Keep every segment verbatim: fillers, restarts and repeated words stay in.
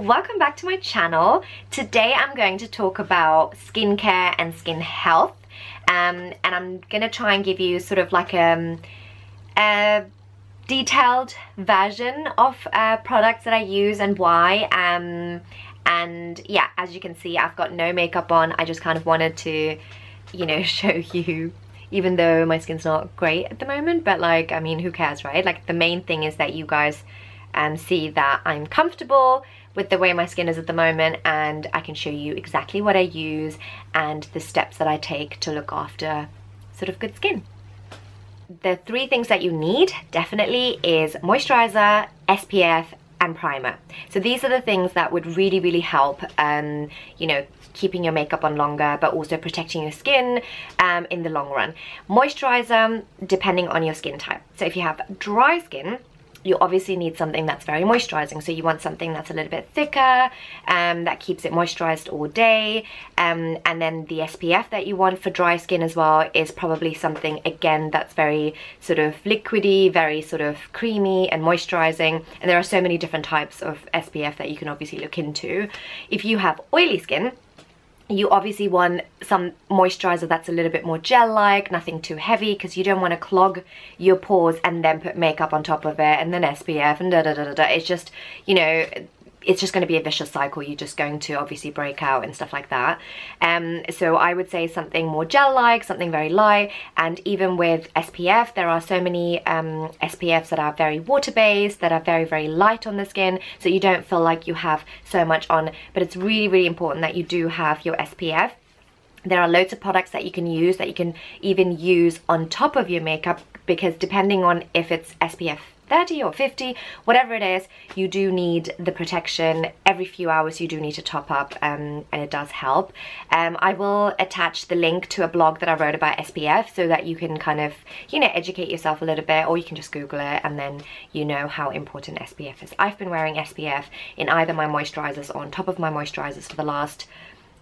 welcome back to my channel. Today I'm going to talk about skincare and skin health, um, and I'm going to try and give you sort of like a, a detailed version of uh, products that I use and why. Um, and yeah, as you can see, I've got no makeup on. I just kind of wanted to, you know, show you, even though my skin's not great at the moment, but like, I mean, who cares, right? Like, the main thing is that you guys um, see that I'm comfortable with the way my skin is at the moment, and I can show you exactly what I use and the steps that I take to look after sort of good skin. The three things that you need definitely is moisturizer, S P F, and primer. So these are the things that would really, really help, um, you know, keeping your makeup on longer, but also protecting your skin um, in the long run. Moisturizer, depending on your skin type. So if you have dry skin, you obviously need something that's very moisturizing. So you want something that's a little bit thicker, um, that keeps it moisturized all day. Um, and then the S P F that you want for dry skin as well is probably something, again, that's very sort of liquidy, very sort of creamy and moisturizing. And there are so many different types of S P F that you can obviously look into. If you have oily skin, you obviously want some moisturizer that's a little bit more gel-like, nothing too heavy, because you don't want to clog your pores and then put makeup on top of it and then S P F and da da da da da. It's just, you know, it's just going to be a vicious cycle. You're just going to obviously break out and stuff like that. Um, so I would say something more gel-like, something very light. And even with S P F, there are so many um, S P Fs that are very water-based, that are very, very light on the skin, so you don't feel like you have so much on. But it's really, really important that you do have your S P F. There are loads of products that you can use, that you can even use on top of your makeup, because depending on if it's S P F thirty or fifty, whatever it is, you do need the protection. Every few hours you do need to top up, um, and it does help. Um, I will attach the link to a blog that I wrote about S P F, so that you can kind of, you know, educate yourself a little bit, or you can just Google it and then you know how important S P F is. I've been wearing S P F in either my moisturizers or on top of my moisturizers for the last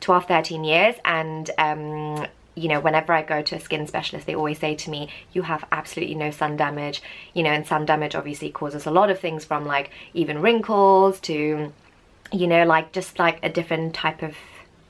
twelve, thirteen years, and um, you know, whenever I go to a skin specialist, they always say to me, you have absolutely no sun damage, you know, and sun damage obviously causes a lot of things, from like even wrinkles to, you know, like just like a different type of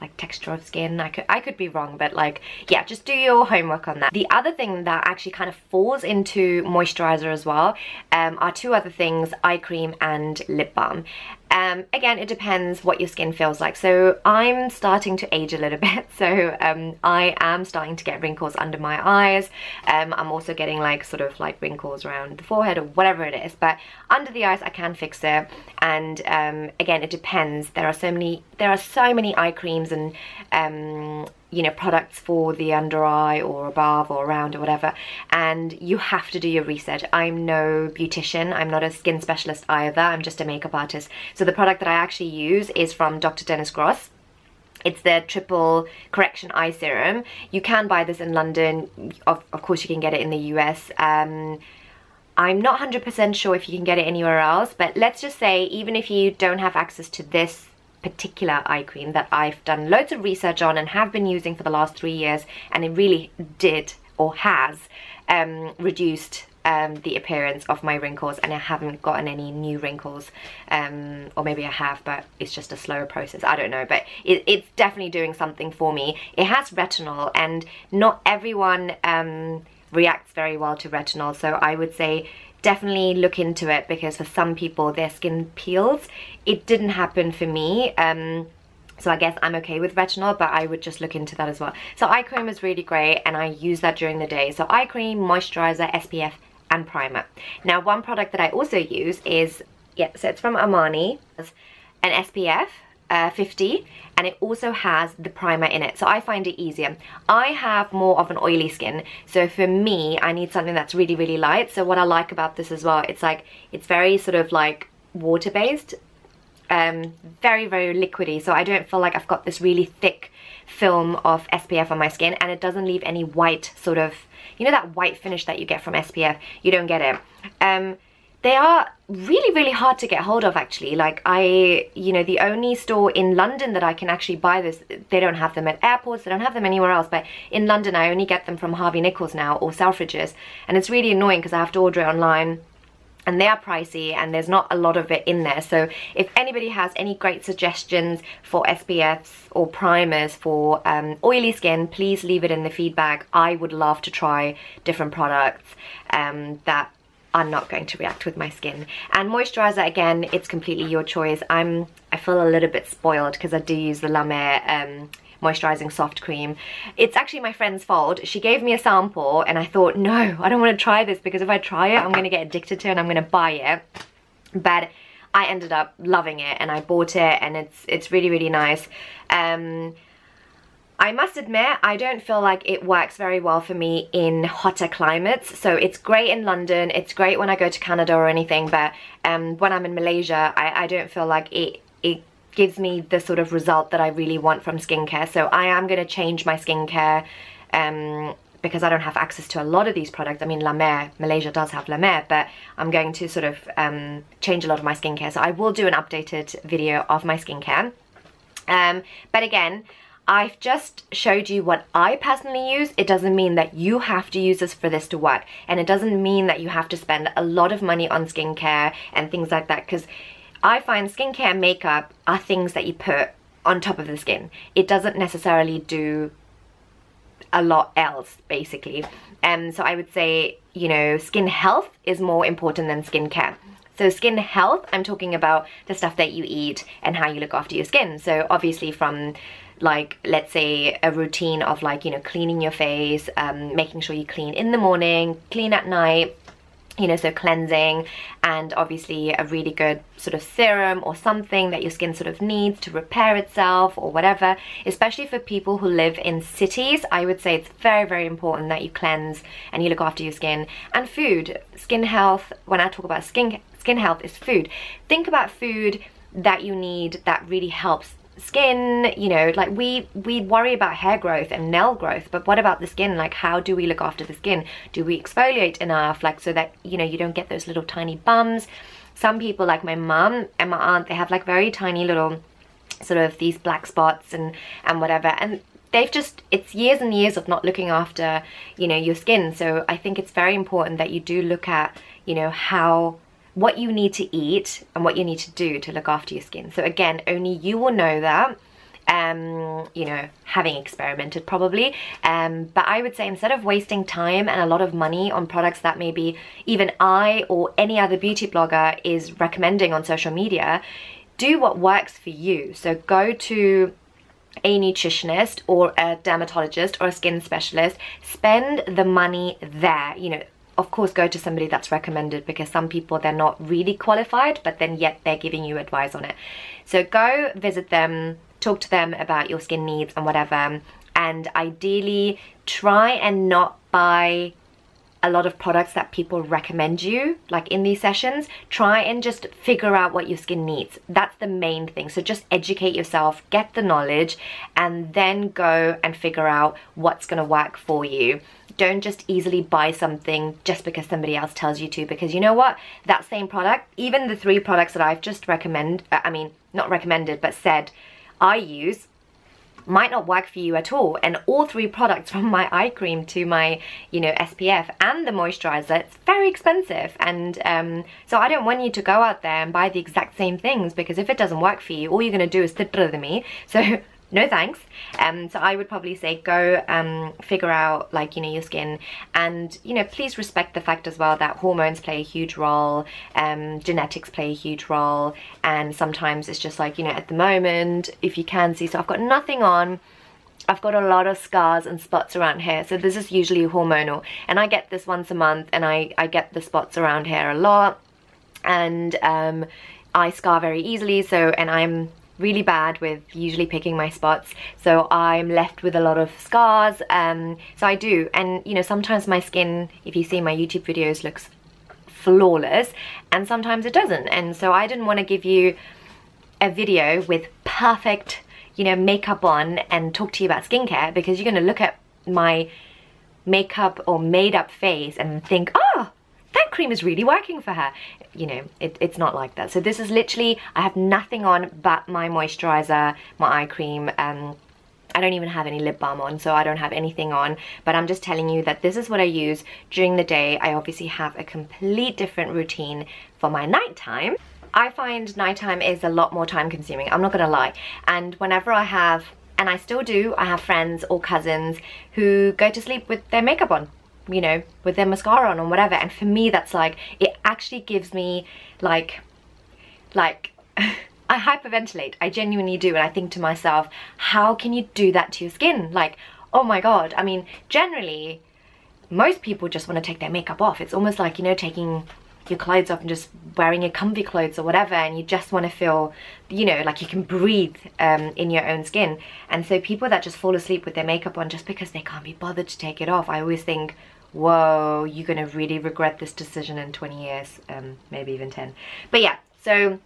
like texture of skin. I could, I could be wrong, but like, yeah, just do your homework on that. The other thing that actually kind of falls into moisturizer as well um, are two other things, eye cream and lip balm. Um, again, it depends what your skin feels like. So I'm starting to age a little bit, so um, I am starting to get wrinkles under my eyes. Um, I'm also getting like sort of like wrinkles around the forehead or whatever it is, but under the eyes I can fix it. And um, again, it depends. There are so many, there are so many eye creams and um, you know, products for the under eye or above or around or whatever, and you have to do your research. I'm no beautician, I'm not a skin specialist either, I'm just a makeup artist. So the product that I actually use is from Doctor Dennis Gross. It's their triple correction eye serum. You can buy this in London, of, of course you can get it in the U S. um, I'm not one hundred percent sure if you can get it anywhere else, but let's just say even if you don't have access to this particular eye cream that I've done loads of research on and have been using for the last three years, and it really did, or has, um, reduced um, the appearance of my wrinkles, and I haven't gotten any new wrinkles, um, or maybe I have, but it's just a slower process, I don't know, but it, it's definitely doing something for me. It has retinol, and not everyone um, reacts very well to retinol, so I would say definitely look into it, because for some people their skin peels. It didn't happen for me, um, so I guess I'm okay with retinol, but I would just look into that as well. So eye cream is really great, and I use that during the day. So eye cream, moisturizer, S P F and primer. Now one product that I also use is, yeah, so it's from Armani, it's an S P F Uh, fifty, and it also has the primer in it, so I find it easier. I have more of an oily skin, so for me I need something that's really, really light. So what I like about this as well, it's like, it's very sort of like water based, um, very, very liquidy, so I don't feel like I've got this really thick film of S P F on my skin, and it doesn't leave any white sort of, you know, that white finish that you get from S P F, you don't get it. um, They are really, really hard to get hold of, actually. Like, I, you know, the only store in London that I can actually buy this, they don't have them at airports, they don't have them anywhere else, but in London I only get them from Harvey Nichols now, or Selfridges, and it's really annoying because I have to order it online, and they are pricey and there's not a lot of it in there. So if anybody has any great suggestions for S P Fs or primers for um, oily skin, please leave it in the feedback. I would love to try different products um, that are not going to react with my skin. And moisturizer, again, it's completely your choice. I'm, I feel a little bit spoiled because I do use the La Mer um, moisturizing soft cream. It's actually my friend's fault. She gave me a sample and I thought, no, I don't want to try this because if I try it, I'm going to get addicted to it and I'm going to buy it. But I ended up loving it and I bought it, and it's it's really, really nice. Um, I must admit, I don't feel like it works very well for me in hotter climates. So it's great in London, it's great when I go to Canada or anything, but um, when I'm in Malaysia, I, I don't feel like it, it gives me the sort of result that I really want from skincare. So I am going to change my skincare um, because I don't have access to a lot of these products. I mean, La Mer, Malaysia does have La Mer, but I'm going to sort of um, change a lot of my skincare. So I will do an updated video of my skincare. Um, but again, I've just showed you what I personally use. It doesn't mean that you have to use this for this to work. And it doesn't mean that you have to spend a lot of money on skincare and things like that, because I find skincare and makeup are things that you put on top of the skin. It doesn't necessarily do a lot else, basically. Um, so I would say, you know, skin health is more important than skincare. So skin health, I'm talking about the stuff that you eat and how you look after your skin. So obviously from, like, let's say a routine of, like, you know, cleaning your face, um, making sure you clean in the morning, clean at night, you know, so cleansing, and obviously a really good sort of serum or something that your skin sort of needs to repair itself or whatever. Especially for people who live in cities, I would say it's very, very important that you cleanse and you look after your skin. And food, skin health, when I talk about skin, skin health, is food. Think about food that you need that really helps skin. You know, like we we worry about hair growth and nail growth, but what about the skin? Like, how do we look after the skin? Do we exfoliate enough, like, so that, you know, you don't get those little tiny bumps? Some people, like my mum and my aunt, they have like very tiny little sort of these black spots and and whatever, and they've just, it's years and years of not looking after, you know, your skin. So I think it's very important that you do look at, you know, how, what you need to eat and what you need to do to look after your skin. So again, only you will know that, um, you know, having experimented probably. Um, but I would say, instead of wasting time and a lot of money on products that maybe even I or any other beauty blogger is recommending on social media, do what works for you. So go to a nutritionist or a dermatologist or a skin specialist. Spend the money there, you know. Of course, go to somebody that's recommended, because some people, they're not really qualified, but then yet they're giving you advice on it. So go visit them, talk to them about your skin needs and whatever, and ideally try and not buy a lot of products that people recommend you, like in these sessions. Try and just figure out what your skin needs. That's the main thing. So just educate yourself, get the knowledge, and then go and figure out what's gonna work for you. Don't just easily buy something just because somebody else tells you to, because you know what? That same product, even the three products that I've just recommended, I mean, not recommended, but said I use, might not work for you at all. And all three products, from my eye cream to my, you know, S P F and the moisturizer, it's very expensive. And um, so I don't want you to go out there and buy the exact same things, because if it doesn't work for you, all you're gonna do is titter to me. So no thanks. Um, so I would probably say go um, figure out, like, you know, your skin, and, you know, please respect the fact as well that hormones play a huge role, um, genetics play a huge role, and sometimes it's just like, you know, at the moment, if you can see, so I've got nothing on, I've got a lot of scars and spots around here, so this is usually hormonal, and I get this once a month, and I, I get the spots around here a lot, and um, I scar very easily, so, and I'm really bad with usually picking my spots, so I'm left with a lot of scars. Um, so I do, and, you know, sometimes my skin, if you see my YouTube videos, looks flawless, and sometimes it doesn't. And so I didn't want to give you a video with perfect, you know, makeup on and talk to you about skincare, because you're going to look at my makeup or made up face and think, oh, that cream is really working for her. You know, it, it's not like that. So this is literally, I have nothing on but my moisturizer, my eye cream, um, I don't even have any lip balm on, so I don't have anything on, but I'm just telling you that this is what I use during the day. I obviously have a complete different routine for my nighttime. I find nighttime is a lot more time consuming, I'm not gonna lie, and whenever I have, and I still do, I have friends or cousins who go to sleep with their makeup on, you know, with their mascara on or whatever, and for me that's like, it actually gives me like, like, I hyperventilate, I genuinely do, and I think to myself, how can you do that to your skin? Like, oh my god, I mean, generally, most people just want to take their makeup off. It's almost like, you know, taking your clothes off and just wearing your comfy clothes or whatever, and you just want to feel, you know, like you can breathe um, in your own skin. And so people that just fall asleep with their makeup on just because they can't be bothered to take it off, I always think, whoa, you're gonna really regret this decision in twenty years, um, maybe even ten. But yeah, so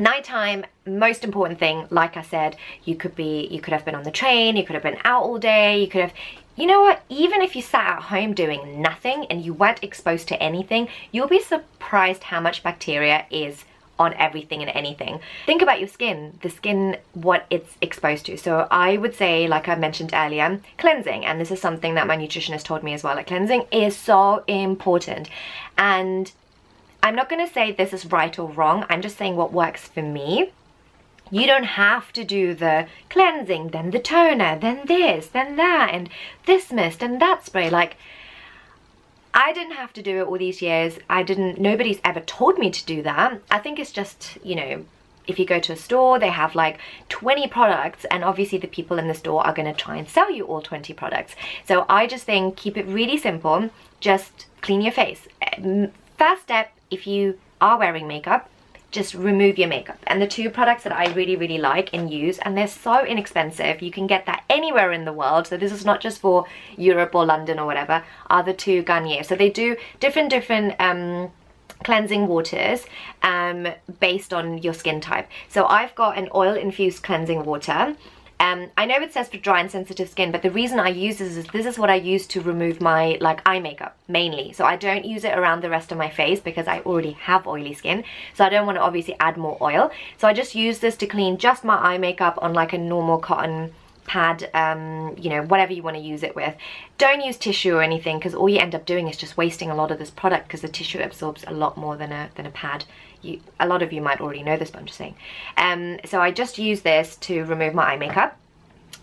nighttime, most important thing. Like I said, you could be, you could have been on the train, you could have been out all day, you could have, you know what, even if you sat at home doing nothing and you weren't exposed to anything, you'll be surprised how much bacteria is on everything and anything. Think about your skin, the skin, what it's exposed to. So I would say, like I mentioned earlier, cleansing, and this is something that my nutritionist told me as well, like cleansing is so important. And I'm not gonna say this is right or wrong, I'm just saying what works for me. You don't have to do the cleansing, then the toner, then this, then that, and this mist, and that spray. Like, I didn't have to do it all these years. I didn't, nobody's ever told me to do that. I think it's just, you know, if you go to a store, they have like twenty products, and obviously the people in the store are gonna try and sell you all twenty products. So I just think, keep it really simple, just clean your face. First step, if you are wearing makeup, just remove your makeup. And the two products that I really, really like and use, and they're so inexpensive, you can get that anywhere in the world, so this is not just for Europe or London or whatever, are the two Garnier. So they do different, different um, cleansing waters um, based on your skin type. So I've got an oil-infused cleansing water. Um, I know it says for dry and sensitive skin, but the reason I use this is this is what I use to remove my like eye makeup mainly. So I don't use it around the rest of my face because I already have oily skin, so I don't want to obviously add more oil. So I just use this to clean just my eye makeup on like a normal cotton pad, um, you know, whatever you want to use it with. Don't use tissue or anything, because all you end up doing is just wasting a lot of this product, because the tissue absorbs a lot more than a, than a pad. You, a lot of you might already know this, but I'm just saying. Um, so I just use this to remove my eye makeup.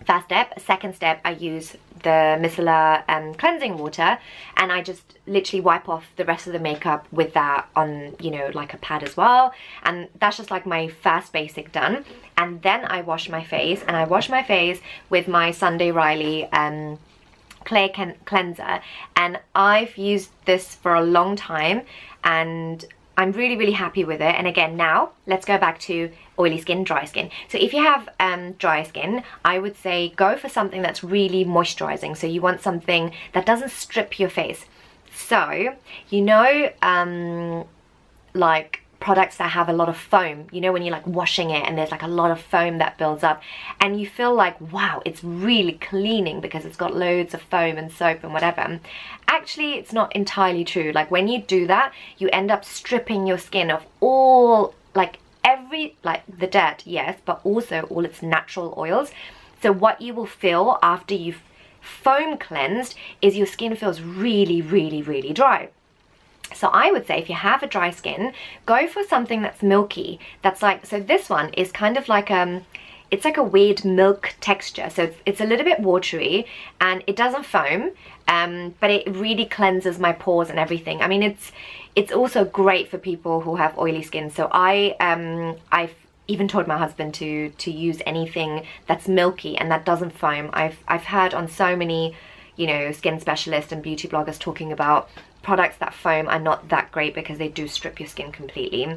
First step. Second step, I use the Missela um, cleansing water, and I just literally wipe off the rest of the makeup with that on, you know, like a pad as well. And that's just like my first basic done. And then I wash my face, and I wash my face with my Sunday Riley um, clay cleanser. And I've used this for a long time, and I'm really, really happy with it. And again, now let's go back to oily skin, dry skin. So if you have um, dry skin, I would say go for something that's really moisturizing. So you want something that doesn't strip your face. So, you know, um, like products that have a lot of foam, you know, when you're like washing it and there's like a lot of foam that builds up and you feel like, wow, it's really cleaning because it's got loads of foam and soap and whatever. Actually, it's not entirely true. Like when you do that, you end up stripping your skin of all, like every, like the dirt, yes, but also all its natural oils. So what you will feel after you've foam cleansed is your skin feels really, really, really dry. So I would say if you have a dry skin, go for something that's milky. That's like, so this one is kind of like, um, it's like a weird milk texture. So it's, it's a little bit watery and it doesn't foam, um, but it really cleanses my pores and everything. I mean, it's it's also great for people who have oily skin. So I, um, I've even told my husband to to use anything that's milky and that doesn't foam. I've, I've heard on so many, you know, skin specialists and beauty bloggers talking about products that foam are not that great because they do strip your skin completely.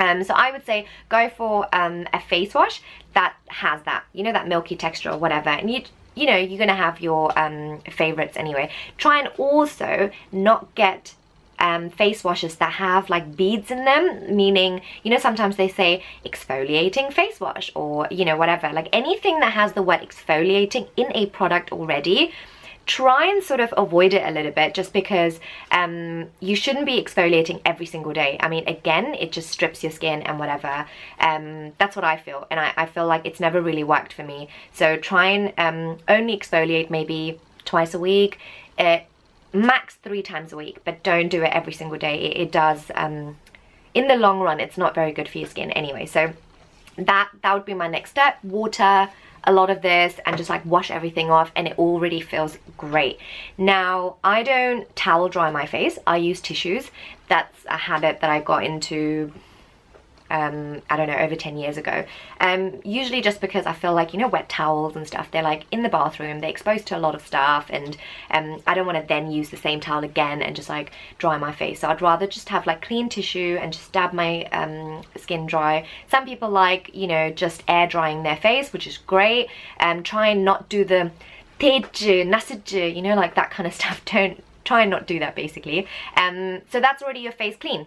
Um, so I would say go for um, a face wash that has that, you know, that milky texture or whatever. And you, you know, you're gonna have your um, favorites anyway. Try and also not get um, face washes that have like beads in them, meaning, you know, sometimes they say exfoliating face wash or, you know, whatever. Like anything that has the word exfoliating in a product already, try and sort of avoid it a little bit, just because um, you shouldn't be exfoliating every single day. I mean, again, it just strips your skin and whatever. Um, that's what I feel, and I, I feel like it's never really worked for me. So try and um, only exfoliate maybe twice a week, uh, max three times a week, but don't do it every single day. It, it does, um, in the long run, it's not very good for your skin anyway. So that, that would be my next step. Water, a lot of this, and just like wash everything off, and it already feels great. Now, I don't towel dry my face. I use tissues. That's a habit that I got into, um, I don't know, over ten years ago. Um, usually just because I feel like, you know, wet towels and stuff, they're like in the bathroom, they're exposed to a lot of stuff, and um, I don't want to then use the same towel again and just like dry my face. So I'd rather just have like clean tissue and just dab my um, skin dry. Some people like, you know, just air drying their face, which is great. Um, try and not do the teju, nasaju, you know, like that kind of stuff. Don't, try and not do that basically. Um, so that's already your face clean.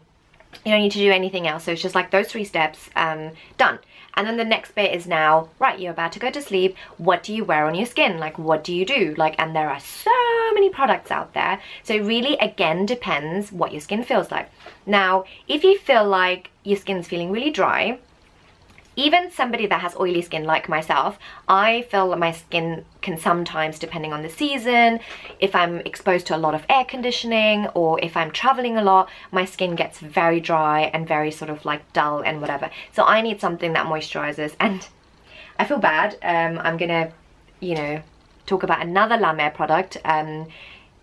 You don't need to do anything else. So it's just like those three steps, um, done. And then the next bit is now, right, you're about to go to sleep. What do you wear on your skin? Like, what do you do? Like, and there are so many products out there. So it really, again, depends what your skin feels like. Now, if you feel like your skin's feeling really dry, even somebody that has oily skin like myself, I feel that my skin can sometimes, depending on the season, if I'm exposed to a lot of air conditioning or if I'm traveling a lot, my skin gets very dry and very sort of like dull and whatever. So I need something that moisturizes, and I feel bad. Um, I'm gonna, you know, talk about another La Mer product, um,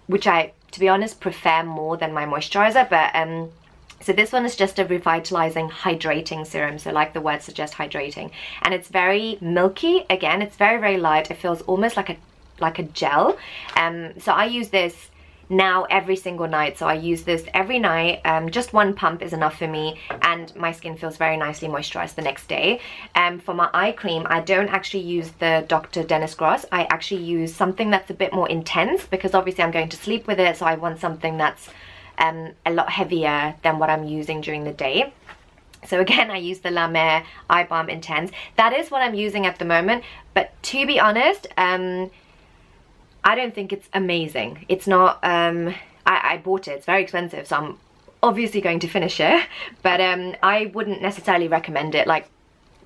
which I, to be honest, prefer more than my moisturizer, but um, so this one is just a revitalizing hydrating serum. So like the word suggests, hydrating. And it's very milky. Again, it's very, very light. It feels almost like a like a gel. Um, so I use this now every single night. So I use this every night. Um, just one pump is enough for me, and my skin feels very nicely moisturized the next day. Um, for my eye cream, I don't actually use the Doctor Dennis Gross. I actually use something that's a bit more intense, because obviously I'm going to sleep with it. So I want something that's Um, a lot heavier than what I'm using during the day. So again, I use the La Mer Eye Balm Intense. That is what I'm using at the moment, but to be honest, um, I don't think it's amazing. It's not, um, I, I bought it, it's very expensive, so I'm obviously going to finish it, but um, I wouldn't necessarily recommend it. Like,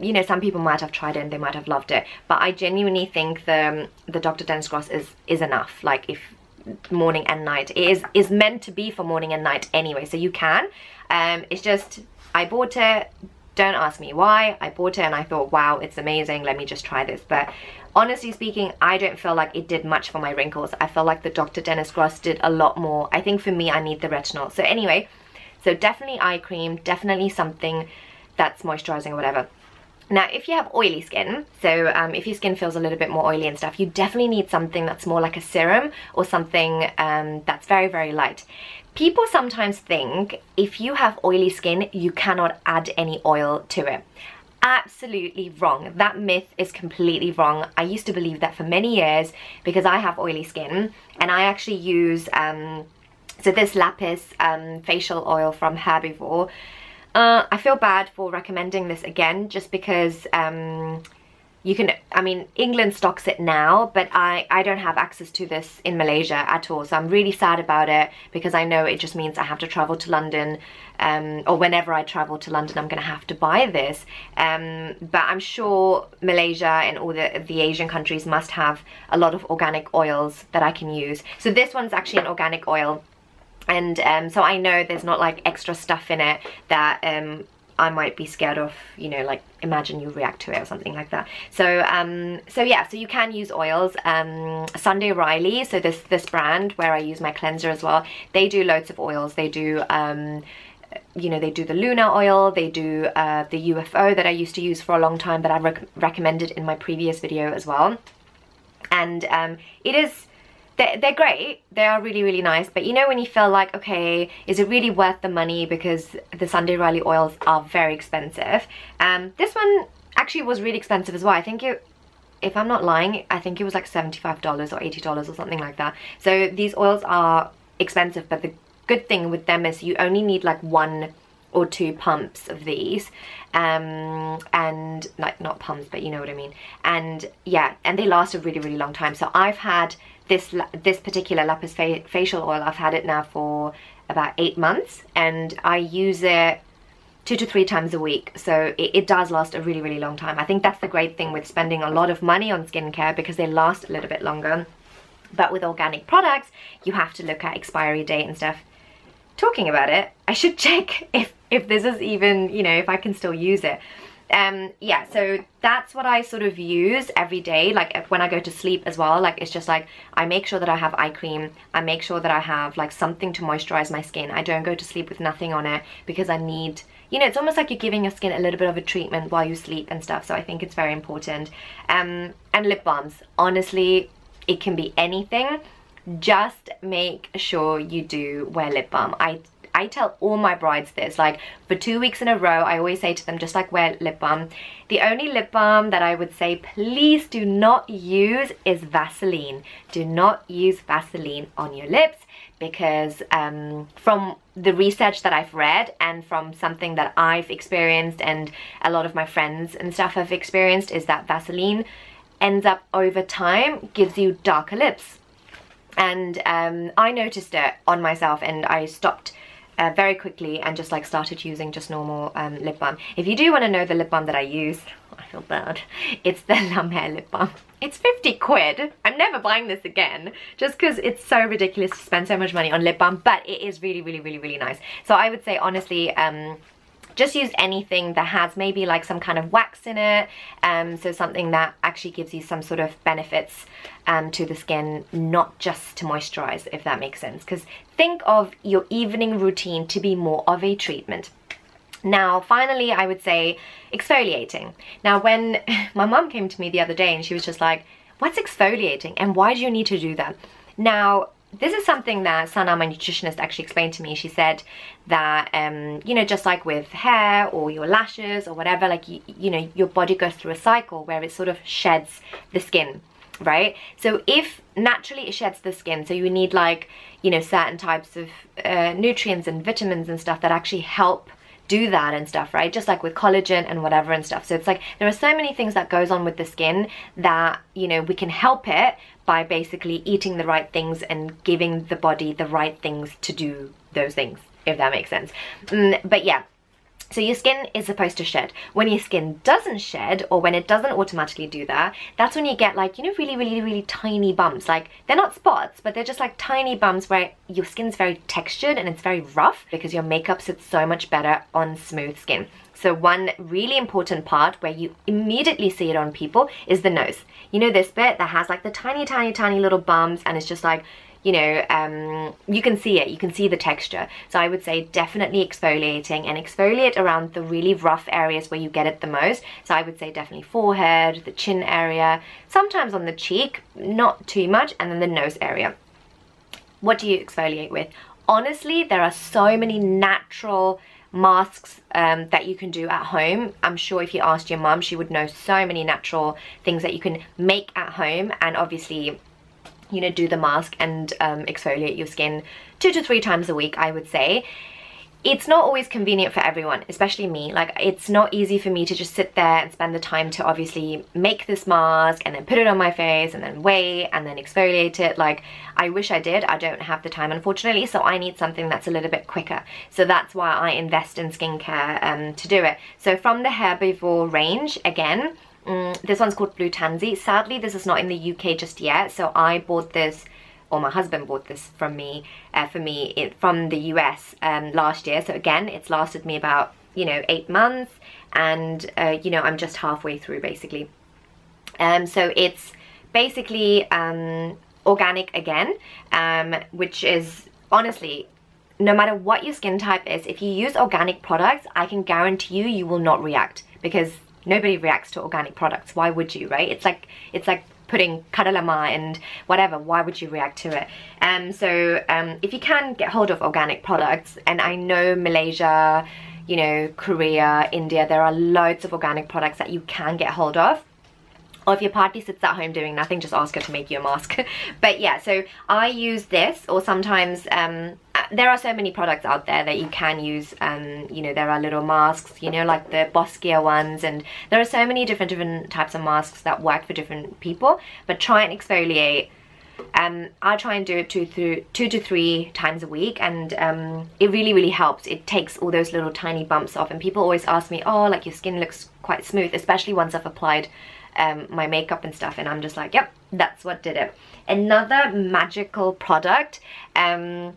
you know, some people might have tried it and they might have loved it, but I genuinely think the, the Doctor Dennis Gross is, is enough. Like, if morning and night, it is is meant to be for morning and night anyway, so you can, um it's just, I bought it, don't ask me why I bought it, and I thought, wow, it's amazing, let me just try this. But honestly speaking, I don't feel like it did much for my wrinkles. I feel like the Doctor Dennis Gross did a lot more. I think for me, I need the retinol. So anyway, so definitely eye cream, definitely something that's moisturizing or whatever. Now, if you have oily skin, so um, if your skin feels a little bit more oily and stuff, you definitely need something that's more like a serum or something um, that's very, very light. People sometimes think if you have oily skin, you cannot add any oil to it. Absolutely wrong. That myth is completely wrong. I used to believe that for many years because I have oily skin, and I actually use, um, so this Lapis um, facial oil from Herbivore. Uh, I feel bad for recommending this again, just because um, you can, I mean, England stocks it now, but I, I don't have access to this in Malaysia at all. So I'm really sad about it, because I know it just means I have to travel to London, um, or whenever I travel to London, I'm going to have to buy this. Um, but I'm sure Malaysia and all the, the Asian countries must have a lot of organic oils that I can use. So this one's actually an organic oil. And um, so I know there's not like extra stuff in it that um, I might be scared of, you know, like imagine you react to it or something like that. So um, so yeah, so you can use oils. Um, Sunday Riley, so this, this brand where I use my cleanser as well, they do loads of oils. They do, um, you know, they do the Luna oil, they do uh, the U F O that I used to use for a long time that I rec recommended in my previous video as well. And um, it is... They're great, they are really, really nice, but you know when you feel like, okay, is it really worth the money, because the Sunday Riley oils are very expensive. Um, this one actually was really expensive as well. I think it, if I'm not lying, I think it was like seventy-five dollars or eighty dollars or something like that. So these oils are expensive, but the good thing with them is you only need like one or two pumps of these, um, and like not pumps, but you know what I mean. And yeah, and they last a really, really long time. So I've had this this particular Lapis fa facial oil, I've had it now for about eight months and I use it two to three times a week, so it, it does last a really, really long time. I think that's the great thing with spending a lot of money on skincare, because they last a little bit longer. But with organic products, you have to look at expiry date and stuff. Talking about it, I should check if, if this is even, you know, if I can still use it. Um, yeah, so that's what I sort of use every day, like when I go to sleep as well. Like, it's just like, I make sure that I have eye cream, I make sure that I have like something to moisturize my skin. I don't go to sleep with nothing on it, because I need, you know, it's almost like you're giving your skin a little bit of a treatment while you sleep and stuff, so I think it's very important. Um, and lip balms, honestly, it can be anything, just make sure you do wear lip balm. I I tell all my brides this, like for two weeks in a row, I always say to them, just like wear lip balm. The only lip balm that I would say please do not use is Vaseline. Do not use Vaseline on your lips, because um, from the research that I've read and from something that I've experienced and a lot of my friends and stuff have experienced, is that Vaseline ends up over time, gives you darker lips. And um, I noticed it on myself and I stopped Uh, very quickly and just like started using just normal um, lip balm. If you do want to know the lip balm that I use, I feel bad, it's the La Mer lip balm. It's fifty quid. I'm never buying this again, just because it's so ridiculous to spend so much money on lip balm, but it is really, really, really, really nice. So I would say honestly, um, just use anything that has maybe like some kind of wax in it, um, so something that actually gives you some sort of benefits um, to the skin, not just to moisturize, if that makes sense. Because think of your evening routine to be more of a treatment. Now, finally, I would say exfoliating. Now, when my mum came to me the other day and she was just like, what's exfoliating and why do you need to do that? Now, this is something that Sana, my nutritionist, actually explained to me. She said that, um, you know, just like with hair or your lashes or whatever, like, you, you know, your body goes through a cycle where it sort of sheds the skin, right? So if naturally it sheds the skin, so you need like, you know, certain types of uh, nutrients and vitamins and stuff that actually help do that and stuff, right? Just like with collagen and whatever and stuff. So it's like, there are so many things that goes on with the skin that, you know, we can help it by basically eating the right things and giving the body the right things to do those things, if that makes sense. Mm, but yeah, so your skin is supposed to shed. When your skin doesn't shed, or when it doesn't automatically do that, that's when you get like, you know, really, really, really tiny bumps. Like, they're not spots, but they're just like tiny bumps where your skin's very textured and it's very rough, because your makeup sits so much better on smooth skin. So one really important part where you immediately see it on people is the nose. You know, this bit that has like the tiny, tiny, tiny little bumps, and it's just like, you know, um, you can see it, you can see the texture. So I would say definitely exfoliating, and exfoliate around the really rough areas where you get it the most. So I would say definitely forehead, the chin area, sometimes on the cheek, not too much, and then the nose area. What do you exfoliate with? Honestly, there are so many natural masks um, that you can do at home. I'm sure if you asked your mum, she would know so many natural things that you can make at home, and obviously, you know, do the mask and um, exfoliate your skin two to three times a week, I would say. It's not always convenient for everyone, especially me. Like, it's not easy for me to just sit there and spend the time to obviously make this mask and then put it on my face and then weigh and then exfoliate it. Like, I wish I did. I don't have the time, unfortunately, so I need something that's a little bit quicker. So that's why I invest in skincare um, to do it. So from the Herbivore range, again, Mm, this one's called Blue Tansy. Sadly, this is not in the U K just yet, so I bought this, or my husband bought this from me, uh, for me it, from the U S um, last year. So again, it's lasted me about, you know, eight months, and uh, you know, I'm just halfway through basically. Um, so it's basically um, organic again, um, which is honestly, no matter what your skin type is, if you use organic products, I can guarantee you, you will not react, because nobody reacts to organic products. Why would you, right? It's like, it's like putting karalama and whatever. Why would you react to it? Um, so um, if you can get hold of organic products, and I know Malaysia, you know, Korea, India, there are loads of organic products that you can get hold of. Or if your partner sits at home doing nothing, just ask her to make you a mask. But yeah, so I use this, or sometimes um, there are so many products out there that you can use. Um, you know, there are little masks, you know, like the Boskia ones, and there are so many different different types of masks that work for different people. But try and exfoliate Um, I try and do it two, through, two to three times a week, and um, it really, really helps. It takes all those little tiny bumps off, and people always ask me, oh, like your skin looks quite smooth, especially once I've applied um, my makeup and stuff, and I'm just like, yep, that's what did it. Another magical product um,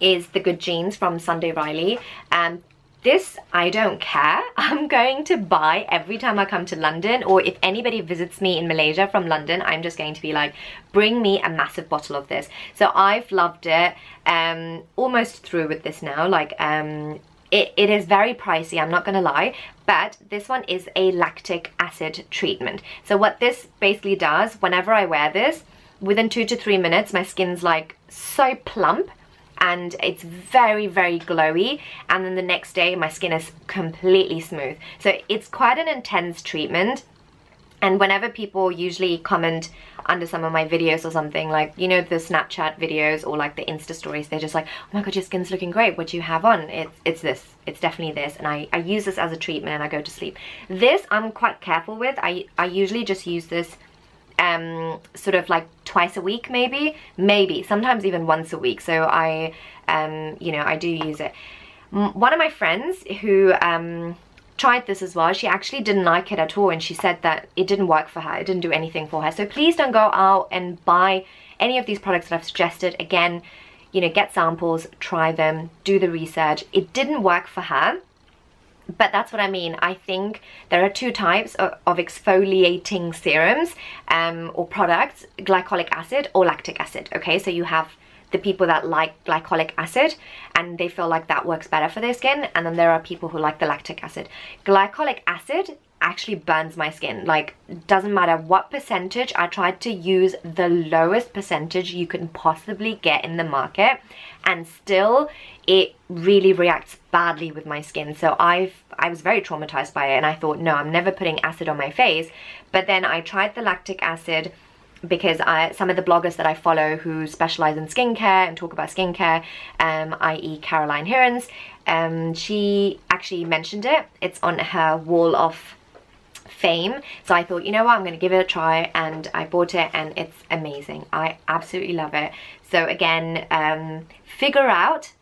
is the Good Genes from Sunday Riley. Um, This, I don't care. I'm going to buy every time I come to London, or if anybody visits me in Malaysia from London, I'm just going to be like, bring me a massive bottle of this. So I've loved it. Um, almost through with this now. Like, um, it, it is very pricey, I'm not gonna lie, but this one is a lactic acid treatment. So what this basically does, whenever I wear this, within two to three minutes, my skin's like so plump, and it's very, very glowy, and then the next day my skin is completely smooth. So it's quite an intense treatment, and whenever people usually comment under some of my videos or something, like, you know, the Snapchat videos or like the Insta stories, they're just like, oh my god, your skin's looking great, what do you have on? It's, it's this, it's definitely this, and I, I use this as a treatment and I go to sleep. This I'm quite careful with. I, I usually just use this um sort of like twice a week, maybe maybe sometimes even once a week. So I um you know, I do use it. M one of my friends who um tried this as well, she actually didn't like it at all, and she said that it didn't work for her, it didn't do anything for her. So please don't go out and buy any of these products that I've suggested. Again, you know, get samples, try them, do the research. It didn't work for her. But that's what I mean. I think there are two types of, of exfoliating serums um, or products, glycolic acid or lactic acid, okay? So you have the people that like glycolic acid and they feel like that works better for their skin, and then there are people who like the lactic acid. Glycolic acid actually burns my skin. Like, doesn't matter what percentage, I tried to use the lowest percentage you can possibly get in the market, and still it really reacts badly with my skin. So I've I was very traumatized by it, and I thought, no, I'm never putting acid on my face. But then I tried the lactic acid because I, some of the bloggers that I follow who specialize in skincare and talk about skincare, um, that is Caroline Herons, um, she actually mentioned it. It's on her wall of fame. So I thought, you know what, I'm going to give it a try, and I bought it, and it's amazing. I absolutely love it. So again, um, figure out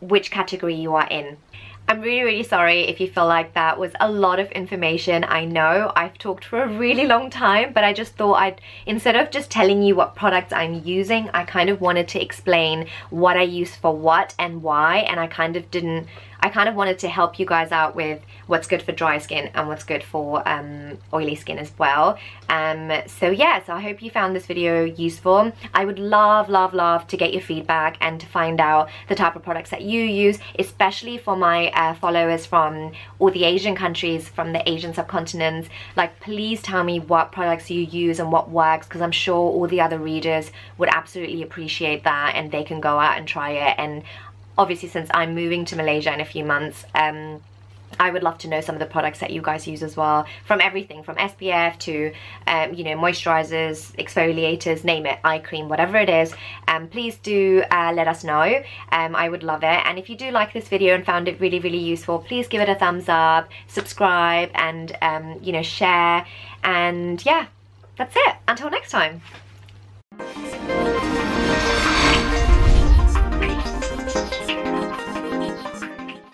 which category you are in. I'm really, really sorry if you feel like that was a lot of information. I know I've talked for a really long time, but I just thought I'd, instead of just telling you what products I'm using, I kind of wanted to explain what I use for what and why, and I kind of didn't, I kind of wanted to help you guys out with what's good for dry skin and what's good for um, oily skin as well. Um, so yeah, so I hope you found this video useful. I would love, love, love to get your feedback and to find out the type of products that you use, especially for my uh, followers from all the Asian countries, from the Asian subcontinents. Like, please tell me what products you use and what works, because I'm sure all the other readers would absolutely appreciate that, and they can go out and try it. And obviously, since I'm moving to Malaysia in a few months, um, I would love to know some of the products that you guys use as well. From everything, from S P F to, um, you know, moisturizers, exfoliators, name it, eye cream, whatever it is. Um, please do uh, let us know. Um, I would love it. And if you do like this video and found it really, really useful, please give it a thumbs up, subscribe, and, um, you know, share. And yeah, that's it. Until next time.